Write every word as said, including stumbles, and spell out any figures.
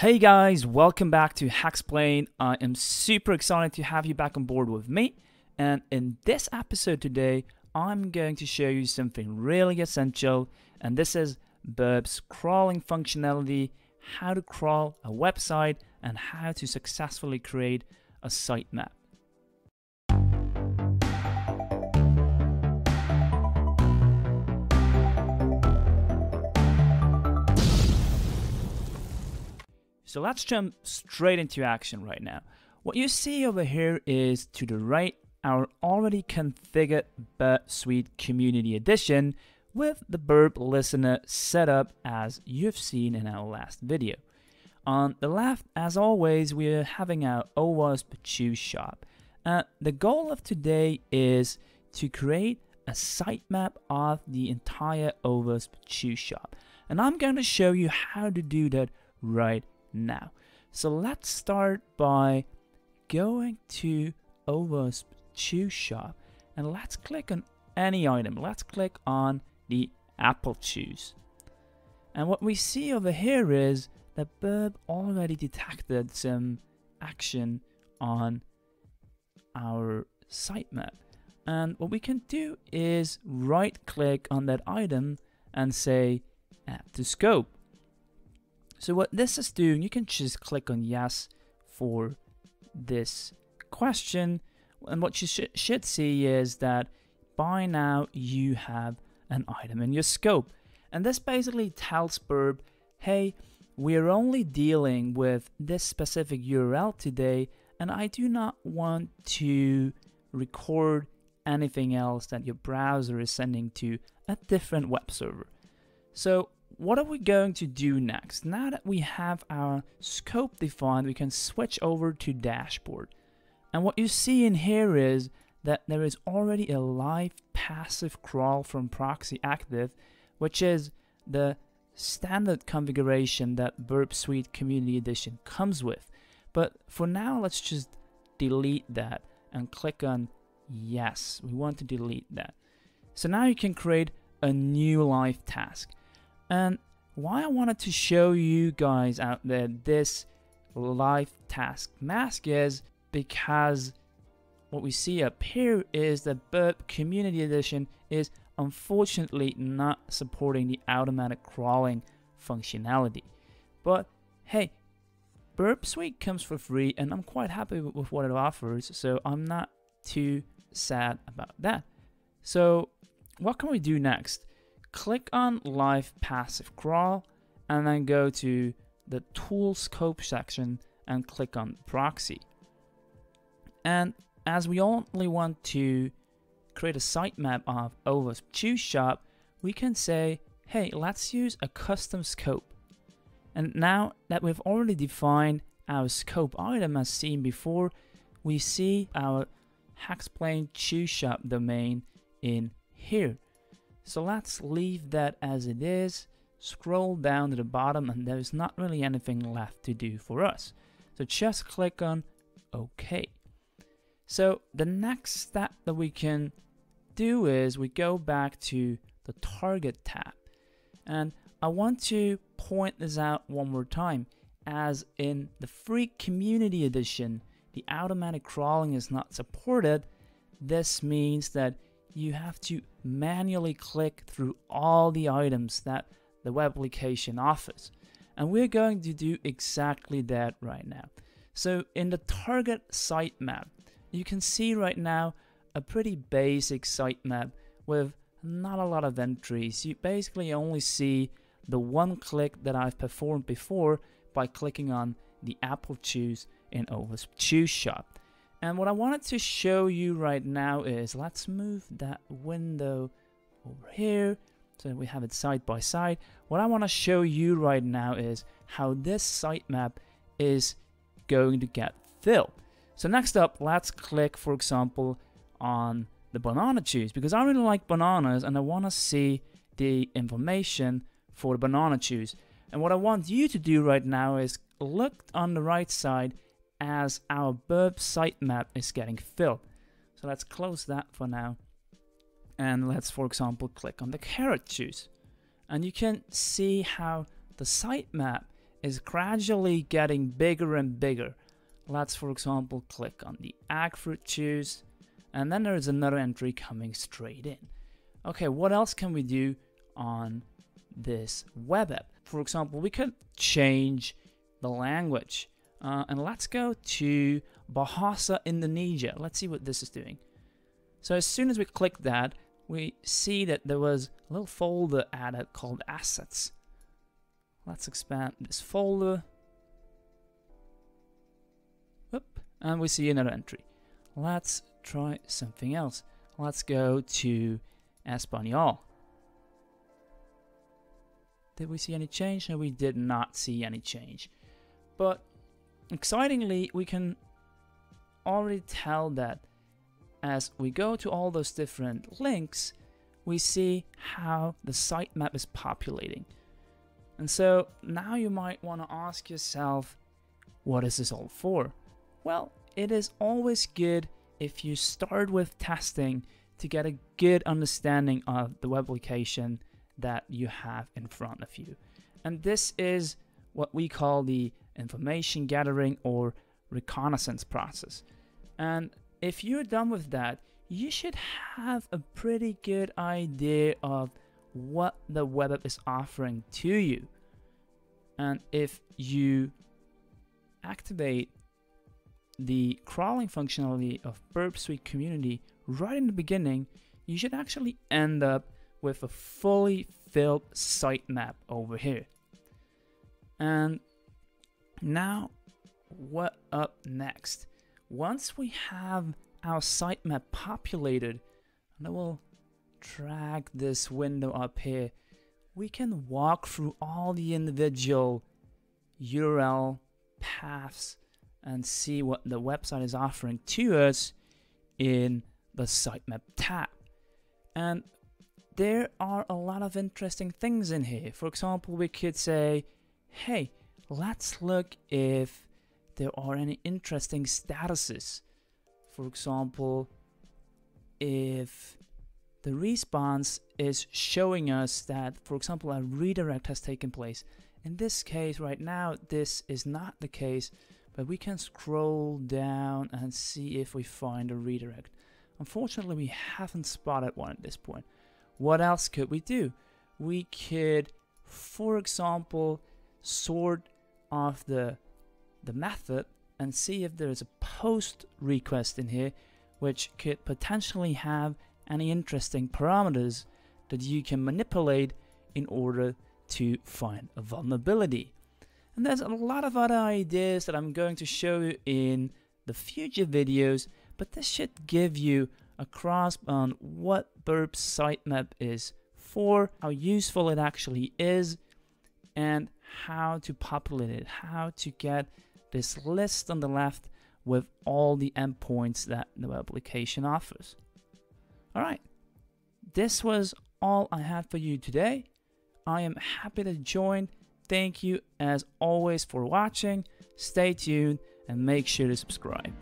Hey guys, welcome back to Hacksplain. I am super excited to have you back on board with me. And in this episode today, I'm going to show you something really essential. And this is Burp's crawling functionality, how to crawl a website and how to successfully create a sitemap. So let's jump straight into action right now. What you see over here is to the right, our already configured Burp Suite Community Edition with the Burp Listener set up as you've seen in our last video. On the left, as always, we are having our OWASP Juice Shop. Uh, the goal of today is to create a sitemap of the entire OWASP Juice Shop. And I'm going to show you how to do that right now. Now, so let's start by going to OWASP Juice Shop and let's click on any item. Let's click on the apple juice. And what we see over here is that Burp already detected some action on our sitemap. And what we can do is right click on that item and say add to scope. So what this is doing, you can just click on yes for this question. And what you sh should see is that by now you have an item in your scope. And this basically tells Burp, hey, we're only dealing with this specific U R L today, and I do not want to record anything else that your browser is sending to a different web server. So what are we going to do next? Now that we have our scope defined, we can switch over to dashboard. And what you see in here is that there is already a live passive crawl from proxy active, which is the standard configuration that Burp Suite Community Edition comes with. But for now, let's just delete that and click on yes. We want to delete that. So now you can create a new live task. And why I wanted to show you guys out there this live task mask is because what we see up here is that Burp Community Edition is unfortunately not supporting the automatic crawling functionality. But hey, Burp Suite comes for free and I'm quite happy with what it offers, so I'm not too sad about that. So what can we do next? Click on live passive crawl and then go to the tool scope section and click on proxy. And as we only want to create a sitemap of OWASP Juice Shop, we can say, hey, let's use a custom scope. And now that we've already defined our scope item as seen before, we see our Hacksplain Juice Shop domain in here. So let's leave that as it is, scroll down to the bottom, and there's not really anything left to do for us. So just click on OK. So the next step that we can do is we go back to the target tab. And I want to point this out one more time. As in the free community edition, the automatic crawling is not supported. This means that you have to manually click through all the items that the web application offers. And we're going to do exactly that right now. So in the target sitemap, you can see right now a pretty basic sitemap with not a lot of entries. You basically only see the one click that I've performed before by clicking on the apple juice in OWASP Juice Shop. And what I wanted to show you right now is, let's move that window over here so that we have it side by side. What I want to show you right now is how this sitemap is going to get filled. So next up, let's click, for example, on the banana juice, because I really like bananas and I want to see the information for the banana juice. And what I want you to do right now is look on the right side as our Burp sitemap is getting filled. So let's close that for now. And let's, for example, click on the carrot juice. And you can see how the sitemap is gradually getting bigger and bigger. Let's, for example, click on the agfruit juice, and then there's another entry coming straight in. Okay, what else can we do on this web app? For example, we could change the language. Uh, and let's go to Bahasa Indonesia. Let's see what this is doing. So as soon as we click that, we see that there was a little folder added called assets. Let's expand this folder. Whoop, and we see another entry. Let's try something else. Let's go to Espanol. Did we see any change? No, we did not see any change. But excitingly, we can already tell that as we go to all those different links, we see how the sitemap is populating. And so now you might want to ask yourself, what is this all for? Well, it is always good if you start with testing to get a good understanding of the web application that you have in front of you. And this is what we call the information gathering or reconnaissance process. And if you're done with that, you should have a pretty good idea of what the web app is offering to you. And if you activate the crawling functionality of Burp Suite Community right in the beginning, you should actually end up with a fully filled sitemap over here. And now, what up next? Once we have our sitemap populated, and I will drag this window up here, we can walk through all the individual U R L paths and see what the website is offering to us in the sitemap tab. And there are a lot of interesting things in here. For example, we could say, hey, let's look if there are any interesting statuses. For example, if the response is showing us that, for example, a redirect has taken place. In this case, right now, this is not the case, but we can scroll down and see if we find a redirect. Unfortunately, we haven't spotted one at this point. What else could we do? We could, for example, sort of the the method and see if there is a post request in here, which could potentially have any interesting parameters that you can manipulate in order to find a vulnerability. And there's a lot of other ideas that I'm going to show you in the future videos, but this should give you a grasp on what Burp sitemap is for, how useful it actually is, and how to populate it, how to get this list on the left with all the endpoints that the web application offers. All right, this was all I had for you today. I am happy to join. Thank you as always for watching. Stay tuned and make sure to subscribe.